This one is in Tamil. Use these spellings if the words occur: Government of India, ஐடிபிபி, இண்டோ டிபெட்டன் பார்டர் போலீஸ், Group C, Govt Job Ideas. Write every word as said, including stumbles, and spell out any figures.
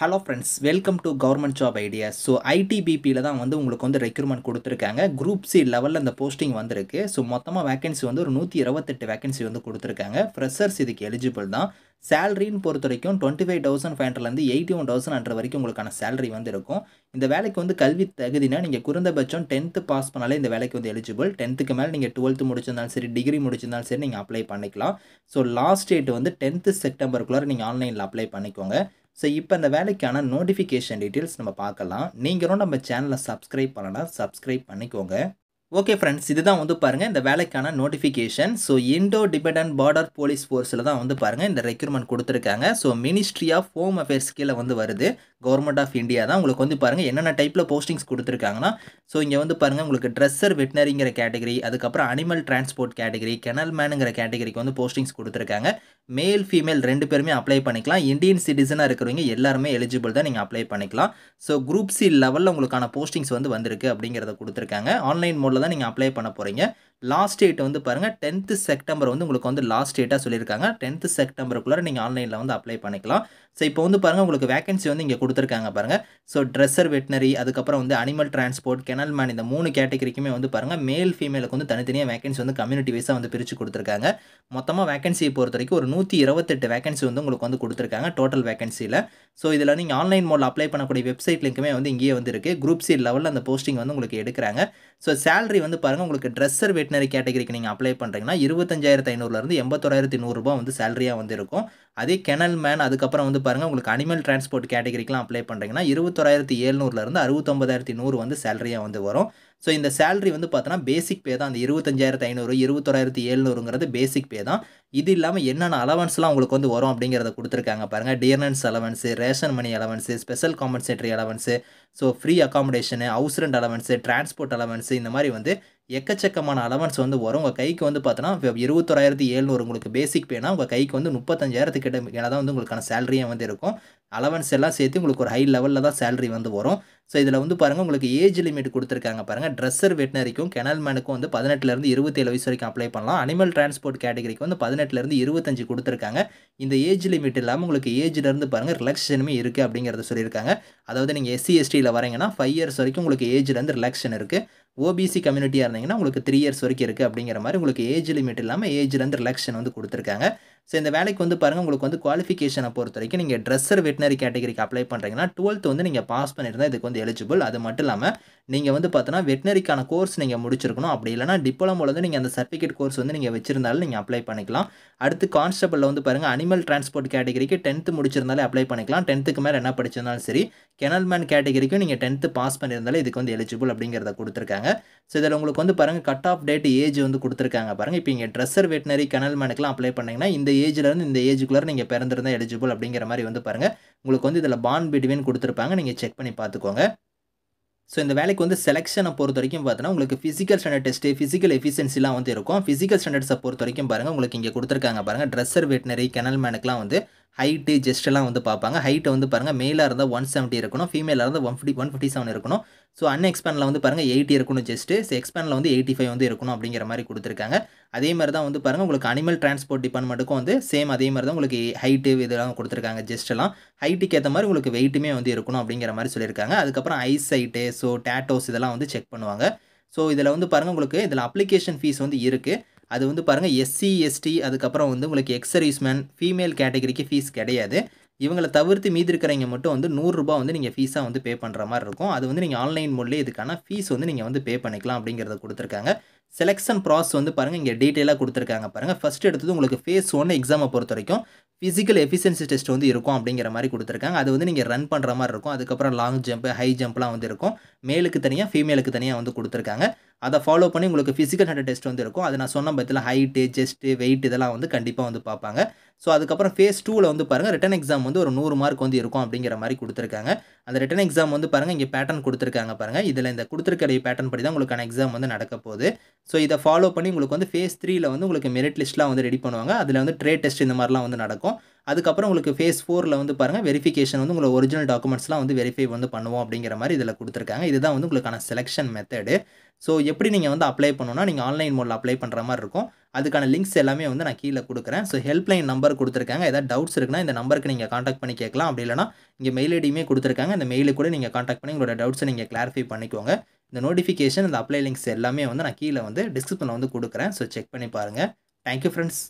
Hello friends, welcome to government job idea. So ஐடிபிபியில் தான் வந்து உங்களுக்கு வந்து ரெக்ரூட்மெண்ட் கொடுத்துருக்காங்க. குரூப் சி லெவலில் அந்த போஸ்டிங் வந்திருக்கு. ஸோ மொத்தமாக வேகன்சி வந்து ஒரு நூற்றி இருபத்தெட்டு வேகன்சி வந்து கொடுத்துருக்காங்க. ஃப்ரெஷர்ஸ் இதுக்கு எலிஜிபிள் தான். சேலரின்னு பொறுத்த வரைக்கும் டுவெண்ட்டி ஃபைவ் தௌசண்ட் ஃபைவ் ஹண்ட்ரட்லேருந்து எயிட்டி ஒன் தௌசண்ட் ஹண்ட்ரட் வரைக்கும் உங்களுக்கான சேலரி வந்து இருக்கும். இந்த வேலைக்கு வந்து கல்வி தகுதினா நீங்கள் குறைந்தபட்சம் டென்த்து பாஸ் பண்ணாலே இந்த வேலைக்கு வந்து எலிஜிபிள். டென்த்துக்கு மேலே நீங்கள் டுவெல்த்து முடிச்சிருந்தாலும் சரி, டிகிரி முடிச்சிருந்தாலும் சரி, நீங்கள் அப்ளை பண்ணிக்கலாம். ஸோ லாஸ்ட் டேட் வந்து டென்த்து செப்டம்பருக்குள்ளார நீங்கள் ஆன்லைனில் அப்ளை பண்ணிக்கோங்க. ஸோ இப்போ இந்த வேலைக்கான நோட்டிஃபிகேஷன் டீட்டெயில்ஸ் நம்ம பார்க்கலாம். நீங்களும் நம்ம சேனலை சப்ஸ்கிரைப் பண்ணலாம், சப்ஸ்கிரைப் பண்ணிக்கோங்க. ஓகே ஃப்ரெண்ட்ஸ், இதுதான் வந்து பாருங்கள் இந்த வேலைக்கான notification. So இண்டோ டிபெட்டன் பார்டர் போலீஸ் ஃபோர்ஸில் தான் வந்து பாருங்கள் இந்த ரெக்ரூட்மெண்ட் கொடுத்துருக்காங்க. So ministry of home affairs கீழே வந்து வருது. கவர்மெண்ட் ஆஃப் இந்தியா தான். உங்களுக்கு வந்து பாருங்கள் என்னென்ன டைப்பில் போஸ்டிங்ஸ் கொடுத்துருக்காங்கன்னா, ஸோ இங்கே வந்து பாருங்கள் உங்களுக்கு ட்ரெஸ்ஸர் வெட்டினரிங்கிற கேட்டகரி, அதுக்கப்புறம் அனிமல் டிரான்ஸ்போர்ட் கேட்டகரி, கெனல் மேனுங்கிற கேட்டகரிக்கு வந்து போஸ்டிங்ஸ் கொடுத்துருக்காங்க. மேல் ஃபீமேல் ரெண்டு பேருமே அப்ளை பண்ணிக்கலாம். இந்தியன் சிட்டிசனாக இருக்கிறவங்க எல்லாருமே எலிஜிபிள் தான், நீங்கள் அப்ளை பண்ணிக்கலாம். ஸோ குரூப் சி லெவலில் உங்களுக்கான போஸ்டிங்ஸ் வந்து வந்திருக்கு அப்படிங்கிறத கொடுத்துருக்காங்க. ஆன்லைன் மோட் தான் நீங்க அப்ளை பண்ண போறீங்க. லாஸ்ட் டேட் வந்து பாருங்க டென்த் செப்டம்பர் வந்து உங்களுக்கு வந்து லாஸ்ட் டேட்டா சொல்லியிருக்காங்க. டென்த் செப்டம்பருக்குள்ள நீங்க ஆன்லைன்ல வந்து அப்ளை பண்ணிக்கலாம். ஸோ இப்போ வந்து பாருங்க உங்களுக்கு வேகன்சி வந்து இங்கே கொடுத்துருக்காங்க பாருங்க. ஸோ ட்ரெஸ்ஸர் வெட்டினரி, அதுக்கப்புறம் வந்து அனிமல் டிரான்ஸ்போர்ட், கெனல் மேன், இந்த மூணு கேட்டகரிக்குமே வந்து பாருங்க மேல் ஃபீமேலுக்கு வந்து தனித்தனியாக வேகன்சி வந்து கம்யூனிட்டி வைஸாக வந்து பிரித்து கொடுத்துருக்காங்க. மொத்தமாக வேகன்சியை பொறுத்த வரைக்கும் ஒரு நூற்றி இருபத்தெட்டு வேகன்சி வந்து உங்களுக்கு வந்து கொடுத்துருக்காங்க டோட்டல் வேகன்சியில். ஸோ இதில் நீங்கள் ஆன்லைன் மோடில் அப்ளை பண்ணக்கூடிய வெப்சைட் லிங்க்குமே வந்து இங்கேயே வந்து இருக்குது. குரூப் சி லெவலில் அந்த போஸ்டிங் வந்து உங்களுக்கு எடுக்கிறாங்க. ஸோ சேலரி வந்து பாருங்க உங்களுக்கு ட்ரெஸ்ஸர் வெட்டினரி கேட்டகரிக்கு நீங்கள் அப்ளை பண்ணுறீங்கன்னா இருபத்தஞ்சாயிரத்து ஐநூறுலேருந்து எண்பத்தோராயிரத்தி நூறுரூபா வந்து சேலரியாக வந்து இருக்கும். அதே கெனல் மேன், அதுக்கப்புறம் வந்து பாருங்கள் உங்களுக்கு அனிமல் டிரான்ஸ்போர்ட் கேட்டகரிக்கெலாம் அப்ளை பண்ணுறீங்கன்னா இருபத்தோராயிரத்தி ஏழ்நூறுலேருந்து அறுபத்தொம்பதாயிரத்தி நூறு வந்து சேலரியாக வந்து வரும். ஸோ இந்த சேலரி வந்து பார்த்தோன்னா பேசிக் பே தான். அந்த இருபத்தஞ்சாயிரத்து ஐநூறு இருபத்தோராயிரத்தி ஏழ்நூறுங்கிறது பேசிக் பே தான். இது இல்லாமல் என்னென்ன அலவன்ஸ்லாம் உங்களுக்கு வந்து வரும் அப்படிங்கிறத கொடுத்துருக்காங்க பாருங்கள். Dearness allowance, ration money allowance, special compensatory allowance, so free accommodation, house rent allowance, transport allowance, இந்த மாதிரி வந்து எக்கச்சக்கமான அலவன்ஸ் வந்து வரும். உங்கள் கைக்கு வந்து பார்த்தோன்னா இருபத்தோராயிரத்தி ஏழ்நூறு உங்களுக்கு பேசிக் பேனா உங்கள் கைக்கு வந்து முப்பத்தஞ்சாயிரத்துக்கிட்ட மேலே தான் வந்து உங்களுக்கான சேலரியாக வந்து இருக்கும். அலவன்ஸ் எல்லாம் சேர்த்து உங்களுக்கு ஒரு ஹை லெவலில் தான் சேலரி வந்து வரும். ஸோ இதில் வந்து பாருங்கள் உங்களுக்கு ஏஜ் லிமிட் கொடுத்துருக்காங்க பாருங்கள். ட்ரெஸ்ஸர் வெட்டினரிக்கும் கெனல் மேனுக்கும் வந்து பதினெட்டுலேருந்து இருபத்தேழு வயசு வரைக்கும் அப்ளை பண்ணலாம். அனிமல் டிரான்ஸ்போர்ட் கேட்டகரிக்கு வந்து பதினெட்டுலேருந்து இருபத்தஞ்சு கொடுத்துருக்காங்க. இந்த ஏஜ் லிமிட் இல்லாமல் உங்களுக்கு ஏஜ்லேருந்து பாருங்கள் ரிலாக்ஸேஷனுமே இருக்குது அப்படிங்கிறத சொல்லியிருக்காங்க. அதாவது நீங்கள் எஸ்சி எஸ்டியில் வரீங்கன்னா ஃபைவ் இயர்ஸ் வரைக்கும் உங்களுக்கு ஏஜ்லேருந்து ரிலாக்ஸேஷன் இருக்குது. ஓபிசி கம்யூனிட்டியாக இருந்தீங்கன்னா உங்களுக்கு த்ரீ இயர்ஸ் வரைக்கும் இருக்குது. அப்படிங்கிற மாதிரி உங்களுக்கு ஏஜ் லிமிட் இல்லாமல் ஏஜ்லேருந்து ரிலாக்ஸேஷன் வந்து கொடுத்துருக்காங்க. ஸோ இந்த வேலைக்கு வந்து பாருங்கள் உங்களுக்கு வந்து குவாலிஃபிகேஷனை பொறுத்த வரைக்கும் நீங்கள் ட்ரெஸ்ஸர் வெட்டினரி கேட்டகரிக்கு அப்ளை பண்ணுறீங்கன்னா டுவெல்த் வந்து நீங்கள் பாஸ் பண்ணியிருந்தால் இதுக்கு வந்து எலிஜிபிள். அது மட்டும் இல்லாமல் நீங்கள் வந்து பார்த்தோன்னா வெட்டினரிக்கான கோர்ஸ் நீங்கள் முடிச்சிருக்கணும். அப்படி இல்லைனா டிப்ளமோவில் வந்து நீங்கள் அந்த சர்டிஃபிகேட் கோர்ஸ் வந்து நீங்கள் வச்சிருந்தாலும் நீங்கள் அப்ளை பண்ணிக்கலாம். அடுத்து கான்ஸ்டபிளில் வந்து பாருங்கள் அனிமல் டிரான்ஸ்போர்ட் கேட்டகரிக்கு டென்த்து முடிச்சிருந்தாலே அப்ளை பண்ணிக்கலாம். டென்த்துக்கு மேலே என்ன படிச்சிருந்தாலும் சரி. கெனல்மேன் கேட்டகரிக்கும் நீங்கள் டென்த்து பாஸ் பண்ணியிருந்தாலே இதுக்கு வந்து எலிஜிபிள் அப்படிங்கிறத கொடுத்துருக்காங்க. ஸோ இதில் உங்களுக்கு வந்து பாருங்கள் கட் ஆஃப் டேட் ஏஜ் வந்து கொடுத்துருக்காங்க பாருங்கள். இப்போ இங்கே ட்ரெஸ்ஸர் வெட்டினரி கெனல்மேனுக்குலாம் அப்ளை பண்ணிங்கன்னா இந்த ஏஜ்லேருந்து இந்த ஏஜுக்குள்ளே நீங்கள் பிறந்திருந்தால் எலிஜிபிள் அப்படிங்கிற மாதிரி வந்து பாருங்கள். உங்களுக்கு வந்து இதில் பாண்ட் பிட்வீன் கொடுத்துருப்பாங்க, நீங்கள் செக் பண்ணி பார்த்துக்கோங்க. ஸோ இந்த வேலைக்கு வந்து செலெக்ஷனை பொறுத்த வரைக்கும் பார்த்தோன்னா உங்களுக்கு ஃபிசிக்கல் ஸ்டாண்டர்ட் டெஸ்ட்டு, ஃபிசிக்கல் எஃபிஷியன்சிலாம் வந்து இருக்கும். ஃபிசிக்கல் ஸ்டாண்டர்ட்ஸை பொறுத்த வரைக்கும் பாருங்கள் உங்களுக்கு இங்கே கொடுத்துருக்காங்க பாருங்கள். ட்ரெஸ்ஸர் வெட்டினரி கெனல் மேனுக்குலாம் வந்து ஹைட்டு ஜெஸ்டெல்லாம் வந்து பார்ப்பாங்க. ஹைட்டை வந்து பாருங்கள் மேலாக இருந்தால் ஒன் செவன்ட்டி இருக்கணும், ஃபீமேலாக இருந்தால் one fifty one fifty seven இருக்கணும். ஸோ அன்எக்ஸ்பேனில் வந்து பாருங்கள் எயிட்டி இருக்கணும் ஜெஸ்ட்டு. ஸோ எக்ஸ்பேனில் வந்து எயிட்டி ஃபைவ் வந்து இருக்கணும் அப்படிங்கிற மாதிரி கொடுத்துருக்காங்க. அதே மாதிரி தான் வந்து பாருங்கள் உங்களுக்கு அனிமல் டிரான்ஸ்போர்ட் டிபார்ட்மெண்ட்டுக்கும் வந்து சேம் அதே மாதிரி தான் உங்களுக்கு ஹைட்டு இதெல்லாம் கொடுத்துருக்காங்க. ஜெஸ்டெல்லாம் ஹைட்டுக்கு ஏற்ற மாதிரி உங்களுக்கு வெயிட்டுமே வந்து இருக்கணும் அப்படிங்கிற மாதிரி சொல்லியிருக்காங்க. அதுக்கப்புறம் ஐஸ் ஹைட்டு, ஸோ டேட்டோஸ் இதெல்லாம் வந்து செக் பண்ணுவாங்க. ஸோ இதில் வந்து பாருங்கள் உங்களுக்கு இதில் அப்ளிகேஷன் ஃபீஸ் வந்து இருக்குது. அது வந்து பாருங்கள் எஸ்சி எஸ்டி, அதுக்கப்புறம் வந்து உங்களுக்கு எக்ஸர்வீஸ்மேன், ஃபீமேல் கேட்டகரிக்கு ஃபீஸ் கிடையாது. இவங்களை தவிர்த்து மீதி இருக்கிறவங்க மட்டும் வந்து நூறுரூபா வந்து நீங்கள் ஃபீஸாக வந்து பே பண்ணுற மாதிரி இருக்கும். அது வந்து நீங்கள் ஆன்லைன் மூலிலே இதுக்கான ஃபீஸ் வந்து நீங்கள் வந்து பே பண்ணிக்கலாம் அப்படிங்கிறத கொடுத்துருக்காங்க. செலெக்ஷன் ப்ராசஸ் வந்து பாருங்கள் இங்கே டீட்டெயிலாக கொடுத்துருக்காங்க பாருங்கள். ஃபஸ்ட்டு எடுத்தது உங்களுக்கு ஃபேஸ் ஒன்று எக்ஸாமை பொறுத்த வரைக்கும் ஃபிசிக்கல் எஃபிஷியன்சி டெஸ்ட் வந்து இருக்கும் அப்படிங்கிற மாதிரி கொடுத்துருக்காங்க. அது வந்து நீங்கள் ரன் பண்ணுற மாதிரி இருக்கும். அதுக்கப்புறம் லாங் ஜம்ப், ஹை ஜம்ப்லாம் வந்து இருக்கும். மேலுக்கு தனியாக ஃபீமேலுக்கு தனியாக வந்து கொடுத்துருக்காங்க. அதை ஃபாலோ பண்ணி உங்களுக்கு ஃபிசிக்கல் ஹண்ட்ரட் டெஸ்ட் வந்து இருக்கும். அது நான் சொன்ன பற்றியில் ஹைட்டு, ஜெஸ்ட்டு, வெயிட் இதெல்லாம் வந்து கண்டிப்பாக வந்து பார்ப்பாங்க. ஸோ அதுக்கப்புறம் ஃபேஸ் டூவில் வந்து பாருங்கள் ரிட்டன் எக்ஸாம் வந்து ஒரு நூறு மார்க் வந்து இருக்கும் அப்படிங்கிற மாதிரி கொடுத்துருக்காங்க. அந்த ரிட்டன் எக்ஸாம் வந்து பாருங்கள் இங்கே பேட்டர்ன் கொடுத்துருக்காங்க பாருங்கள். இதில் இந்த கொடுத்துருக்கிற பேட்டர்ன் படி தான் உங்களுக்கான எக்ஸாம் வந்து நடக்க போகுது. ஸோ இதை ஃபாலோ பண்ணி உங்களுக்கு வந்து ஃபேஸ் த்ரீயில் வந்து உங்களுக்கு மெரிட் லிஸ்ட்லாம் வந்து ரெடி பண்ணுவாங்க. அதில் வந்து ட்ரேட் டெஸ்ட் இந்த மாதிரிலாம் வந்து நடக்கும். அதுக்கப்புறம் உங்களுக்கு ஃபேஸ் ஃபோரில் வந்து பாருங்கள் வெரிஃபிகேஷன் வந்து உங்களை ஒரிஜினல் டாக்குமெண்ட்ஸ்லாம் வந்து வெரிஃபை வந்து பண்ணுவோம் அப்படிங்கிற மாதிரி இதில் கொடுத்துருக்காங்க. இதுதான் வந்து உங்களுக்கான செலெக்ஷன் மெத்தடு. ஸோ எப்படி நீங்கள் வந்து அப்ளை பண்ணணும்னா நீங்கள் ஆன்லைன் மோடில் அப்ளை பண்ணுற மாதிரி இருக்கும். அதுக்கான லிங்க்ஸ் எல்லாமே வந்து நான் கீழே கொடுக்குறேன். ஸோ ஹெல்ப்லைன் நம்பர் கொடுத்துருக்காங்க, ஏதாவது டவுட்ஸ் இருக்குன்னா இந்த நம்பருக்கு நீங்கள் காண்டாக்ட் பண்ணி கேட்கலாம். அப்படி இல்லைனா இங்கே மெயில் ஐடியுமே கொடுத்துருக்காங்க, அந்த மெயிலுக்கு கூட நீங்கள் காண்டாக்ட் பண்ணி உங்களோட டவுட்ஸை நீங்கள் கிளாரிஃபை பண்ணிக்கோங்க. இந்த நோட்டிஃபிகேஷன் இந்த அப்ளை லிங்க்ஸ் எல்லாமே வந்து நான் கீழே வந்து டிஸ்கிரிப்ஷனில் வந்து கொடுக்குறேன். ஸோ செக் பண்ணி பாருங்கள். Thank you friends.